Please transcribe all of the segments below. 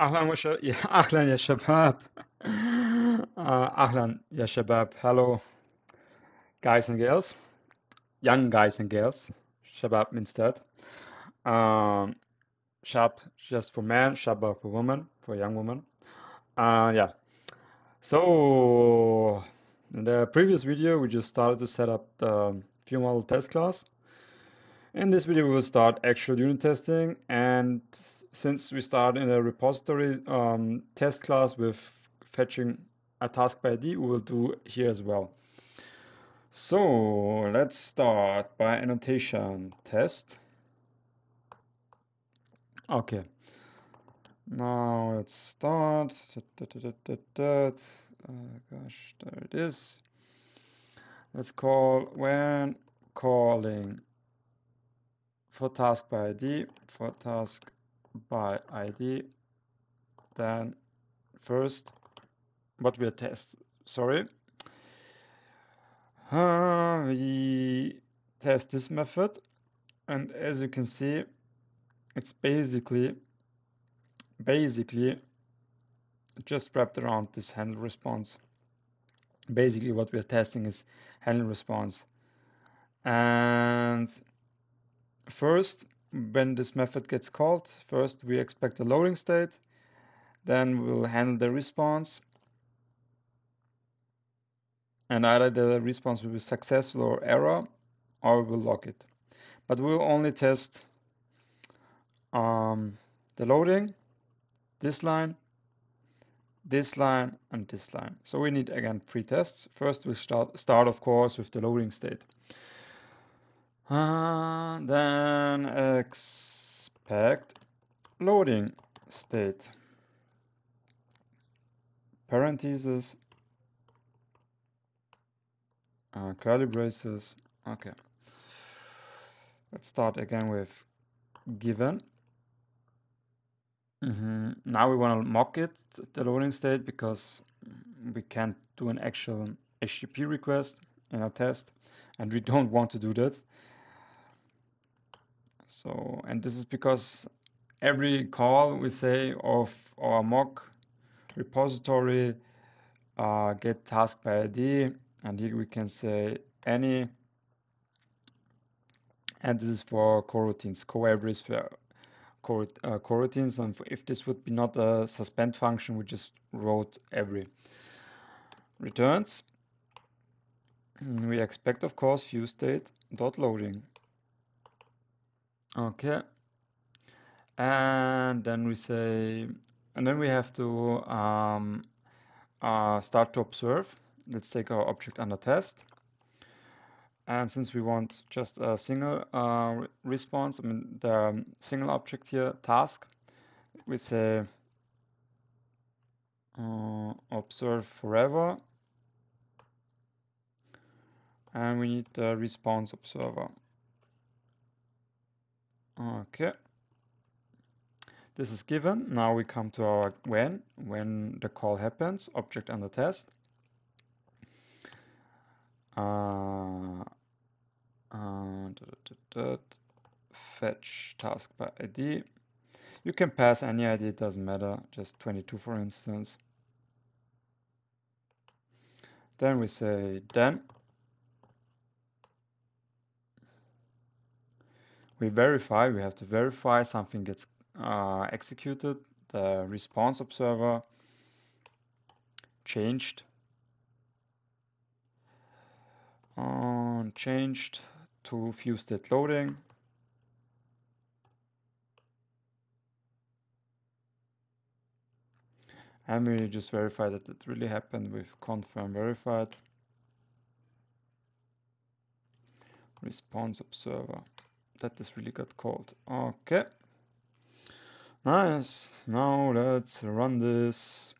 أهلا يا شباب. أهلا يا شباب. Hello, guys and girls, young guys and girls. Shabab means that. Shab just for men, Shabab for women, for young women. Yeah. So in the previous video, we just started to set up the view model test class. In this video, we will start actual unit testing, and since we start in a repository test class with fetching a task by ID, we will do here as well. So let's start by annotation test. Okay, now let's start. Gosh, there it is. Let's call when calling for task by ID, then first what we test. Sorry. We test this method, and as you can see, it's basically just wrapped around this handle response. Basically, what we're testing is handle response. And first, when this method gets called, first we expect a loading state, then we'll handle the response. And either the response will be successful or error, or we'll lock it. But we'll only test the loading, this line, and this line. So we need, again, three tests. First, we'll start, of course, with the loading state. Then expect loading state, parentheses, curly braces. Okay, let's start again with given. Now we want to mock it, the loading state, because we can't do an actual HTTP request in our test, and we don't want to do that. So, and this is because every call we say of our mock repository get task by ID, and here we can say any, and this is for coroutines, co-everys for coroutines, and if this would be not a suspend function, we just wrote every. Returns, we expect, of course, ViewState.loading. Okay, and then we say, and then we have to start to observe. Let's take our object under test, and since we want just a single response, I mean the single object here, task, we say observe forever, and we need the response observer. Okay, this is given. Now we come to our when the call happens, object under test. Fetch task by ID. You can pass any ID, it doesn't matter, just 22 for instance. Then we say then. We verify, we have to verify something gets executed, the response observer changed. Changed to ViewState loading. And we just verify that it really happened with confirm verified response observer, that this really got called. Okay, nice. Now let's run this.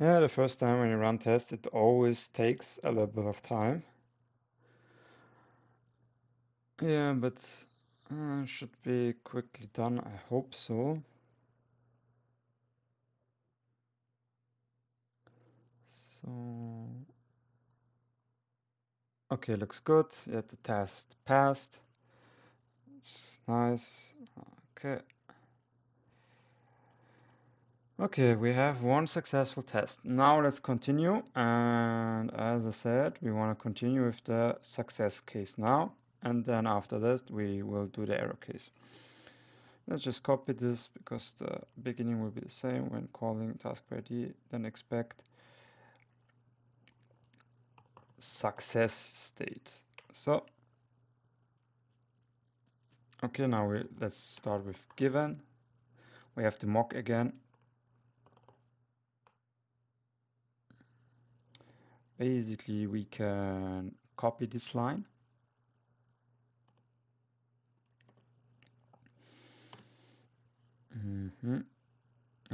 Yeah, the first time when you run tests, it always takes a little bit of time. Yeah, but Should be quickly done, I hope so. So, okay, looks good. Yeah, the test passed. It's nice. Okay. Okay, we have one successful test. Now let's continue. And as I said, we want to continue with the success case now. And then after that, we will do the error case. Let's just copy this because the beginning will be the same when calling task ID, then expect success state. So, okay, now let's start with given. We have the mock again. Basically, we can copy this line.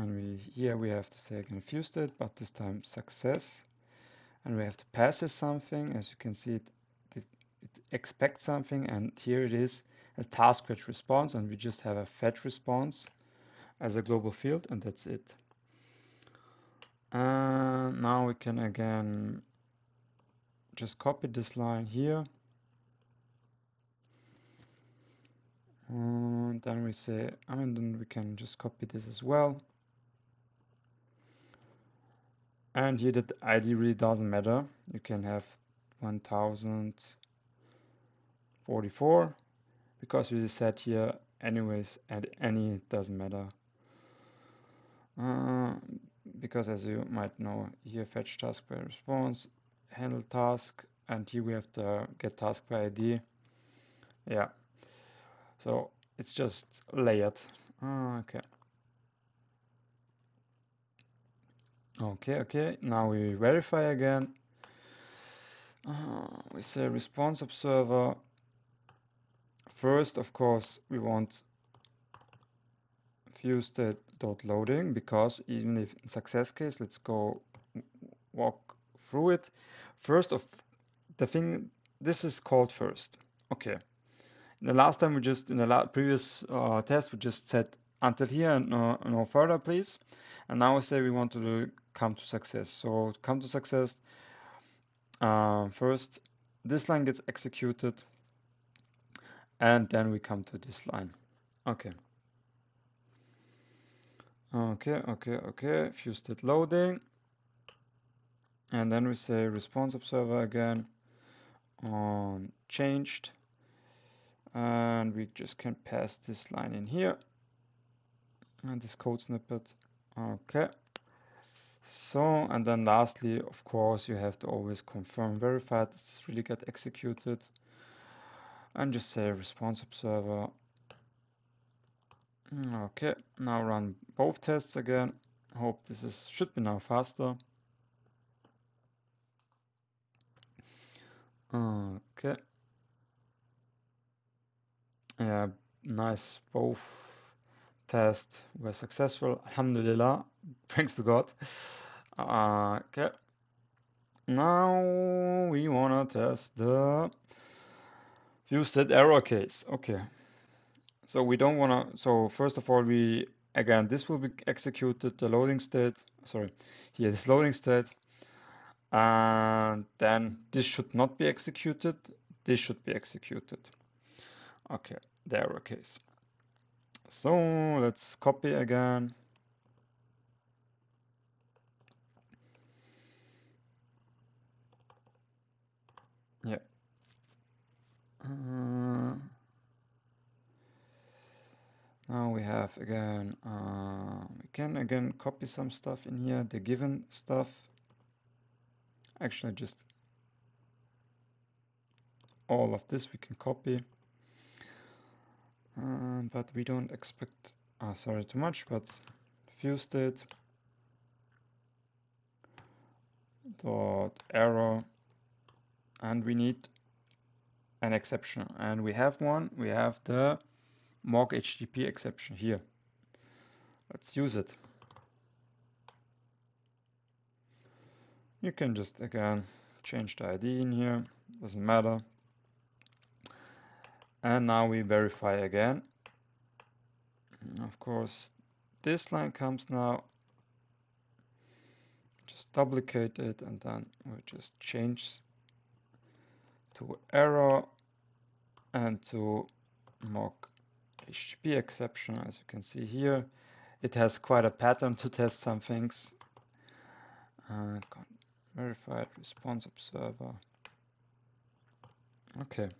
And here we have to say again ViewState, but this time success, and we have to pass here something. As you can see, it expects something, and here it is a task fetch response, and we just have a fetch response as a global field, and that's it. And now we can again just copy this line here, and then we say, I mean, then we can just copy this as well. And here that ID really doesn't matter. You can have 1044 because we said here anyways, and any doesn't matter, because as you might know, here fetch task by response, handle task, and here we have the get task by ID. Yeah. So it's just layered. Okay. Okay. Now we verify again. We say response observer. First, of course, we want ViewState.loading, because even if in success case, let's go walk through it. First of the thing, this is called first. Okay. The last time we just, in the previous test, we just said until here and no further, please. And now we say we want to do come to success. So come to success, first this line gets executed, and then we come to this line. Okay. ViewState loading, and then we say response observer again on changed. And we just can pass this line in here and this code snippet. Okay. So, and then lastly, of course, you have to always confirm verified this really got executed, and just say response observer. Okay. Now run both tests again. Hope this is should be now faster. Okay. Yeah, nice. Both tests were successful. Alhamdulillah. Thanks to God. Okay. Now we wanna test the ViewState error case. Okay. So we don't wanna. So first of all, we again this will be executed the loading state. Sorry, here this loading state, and then this should not be executed. This should be executed. Okay, the error case. So let's copy again. Yeah. Now we have again, we can again copy some stuff in here, the given stuff. Actually, just all of this we can copy. But we don't expect, sorry, too much, but ViewState dot error, and we need an exception, and we have one. We have the mock HTTP exception here. Let's use it. You can just again change the ID in here, doesn't matter. And now we verify again. Of course, this line comes now. Just duplicate it, and then we just change to error and to mock HTTP exception. As you can see here, it has quite a pattern to test some things. Verified response observer. Okay.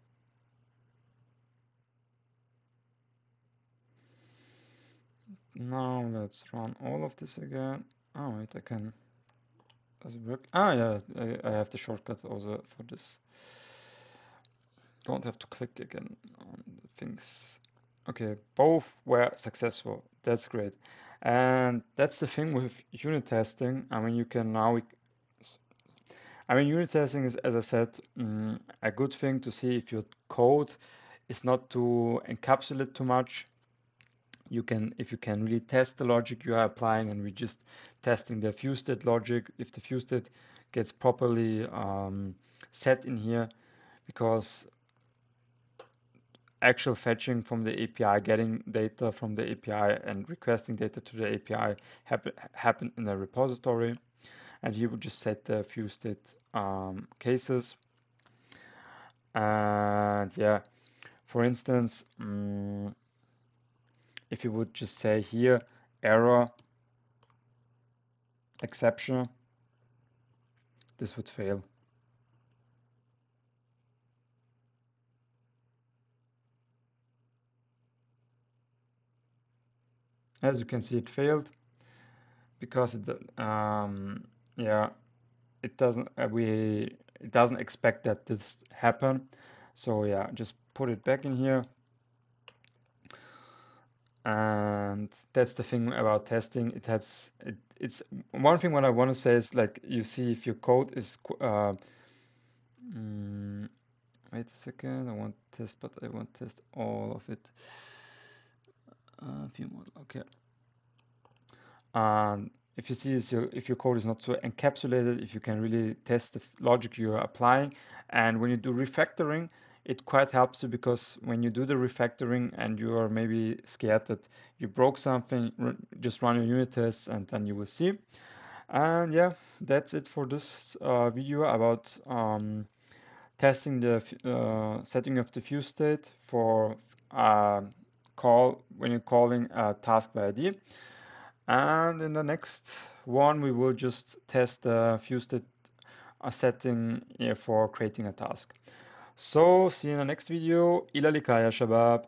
Now let's run all of this again. Oh wait, I can. Does it work? Ah yeah, I have the shortcut also for this. Don't have to click again on the things. Okay, both were successful. That's great, and that's the thing with unit testing. I mean, you can now. I mean, unit testing is, as I said, a good thing to see if your code is not to encapsulate too much. You can, if you can really test the logic you are applying, and we're just testing the ViewState logic, if the ViewState gets properly set in here, because actual fetching from the API, getting data from the API and requesting data to the API happen in a repository, and you would just set the ViewState cases. And yeah, for instance, if you would just say here error exception, this would fail. As you can see, it failed because it yeah, it doesn't expect that this happen. So yeah, just put it back in here. And that's the thing about testing. It's one thing. What I want to say is, like, you see if your code is wait a second, I want test, but I want test all of it. View model, okay. If you see is your, if your code is not so encapsulated, if you can really test the logic you are applying, and when you do refactoring, it quite helps you, because when you do the refactoring and you are maybe scared that you broke something, just run your unit tests and then you will see. And yeah, that's it for this video about testing the setting of the ViewState for call when you're calling a task by ID. And in the next one, we will just test the ViewState setting for creating a task. So, see you in the next video. Ila likaya, shabab.